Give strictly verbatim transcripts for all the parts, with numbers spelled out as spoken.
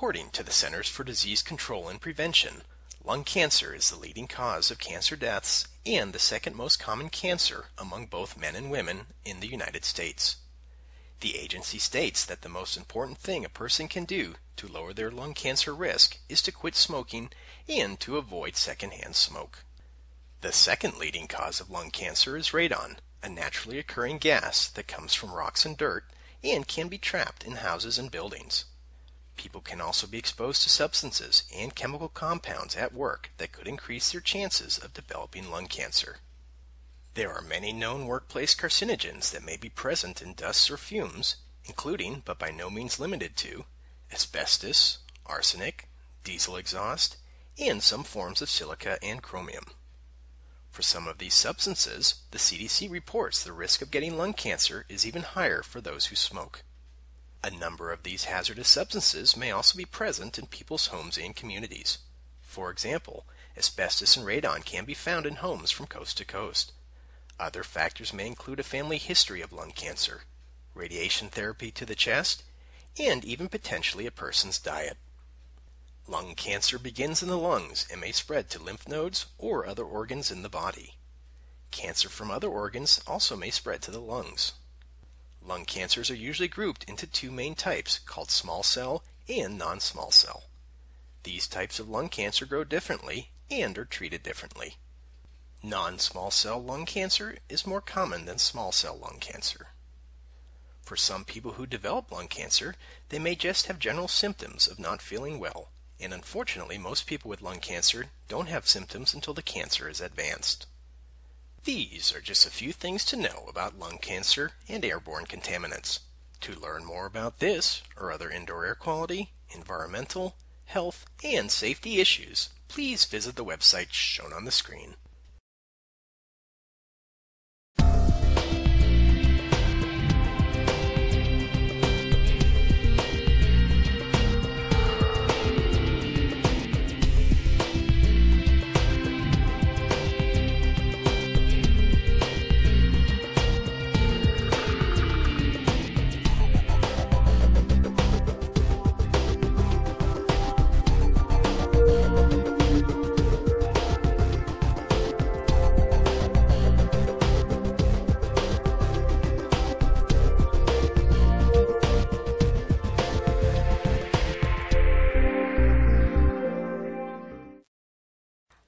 According to the Centers for Disease Control and Prevention, lung cancer is the leading cause of cancer deaths and the second most common cancer among both men and women in the United States. The agency states that the most important thing a person can do to lower their lung cancer risk is to quit smoking and to avoid secondhand smoke. The second leading cause of lung cancer is radon, a naturally occurring gas that comes from rocks and dirt and can be trapped in houses and buildings. People can also be exposed to substances and chemical compounds at work that could increase their chances of developing lung cancer. There are many known workplace carcinogens that may be present in dusts or fumes, including, but by no means limited to, asbestos, arsenic, diesel exhaust, and some forms of silica and chromium. For some of these substances, the C D C reports the risk of getting lung cancer is even higher for those who smoke. A number of these hazardous substances may also be present in people's homes and communities. For example, asbestos and radon can be found in homes from coast to coast. Other factors may include a family history of lung cancer, radiation therapy to the chest, and even potentially a person's diet. Lung cancer begins in the lungs and may spread to lymph nodes or other organs in the body. Cancer from other organs also may spread to the lungs. Lung cancers are usually grouped into two main types called small cell and non-small cell. These types of lung cancer grow differently and are treated differently. Non-small cell lung cancer is more common than small cell lung cancer. For some people who develop lung cancer, they may just have general symptoms of not feeling well, and unfortunately most people with lung cancer don't have symptoms until the cancer is advanced. These are just a few things to know about lung cancer and airborne contaminants. To learn more about this or other indoor air quality, environmental, health, and safety issues, please visit the website shown on the screen.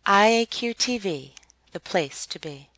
I A Q T V, the place to be.